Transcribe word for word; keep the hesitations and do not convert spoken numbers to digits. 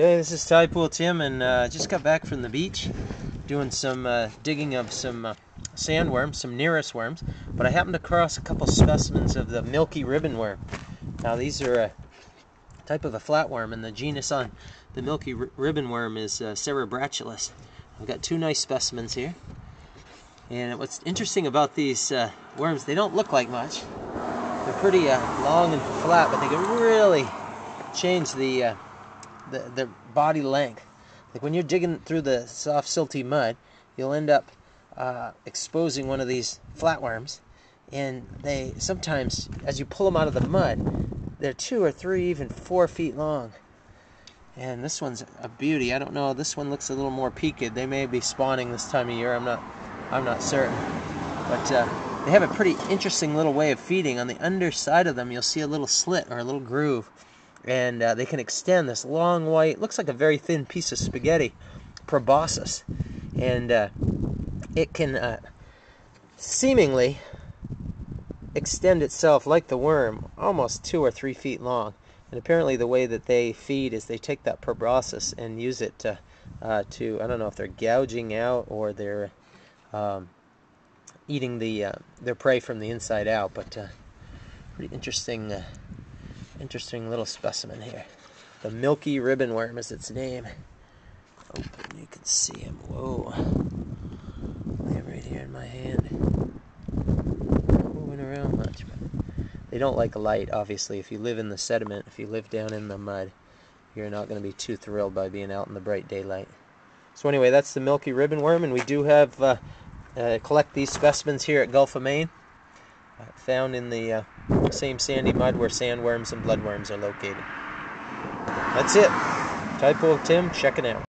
Hey, this is Tidepool Tim, and I uh, just got back from the beach doing some uh, digging of some uh, sandworms, some nearest worms, but I happened to cross a couple specimens of the Milky Ribbon Worm. Now, these are a type of a flatworm, and the genus on the Milky Ribbon Worm is uh, Cerebratulus. I've got two nice specimens here, and what's interesting about these uh, worms, they don't look like much. They're pretty uh, long and flat, but they can really change the... Uh, The, the body length. Like when you're digging through the soft silty mud, you'll end up uh, exposing one of these flatworms, and they sometimes, as you pull them out of the mud, they're two or three, even four feet long. And this one's a beauty. I don't know, this one looks a little more peaked. They may be spawning this time of year. I'm not I'm not certain, but uh, they have a pretty interesting little way of feeding. On the underside of them, you'll see a little slit or a little groove, and uh, they can extend this long white, looks like a very thin piece of spaghetti, proboscis, and uh, it can uh, seemingly extend itself like the worm almost two or three feet long. And apparently the way that they feed is they take that proboscis and use it to, uh, to I don't know if they're gouging out or they're um, eating the uh, their prey from the inside out, but uh, pretty interesting uh, Interesting little specimen here. The Milky Ribbon Worm is its name. Open, you can see him. Whoa. They have right here in my hand. Not moving around much, but they don't like light, obviously. If you live in the sediment, if you live down in the mud, you're not going to be too thrilled by being out in the bright daylight. So anyway, that's the Milky Ribbon Worm, and we do have uh, uh, collect these specimens here at Gulf of Maine. Found in the uh, same sandy mud where sandworms and bloodworms are located. That's it. Tidepool Tim checking out.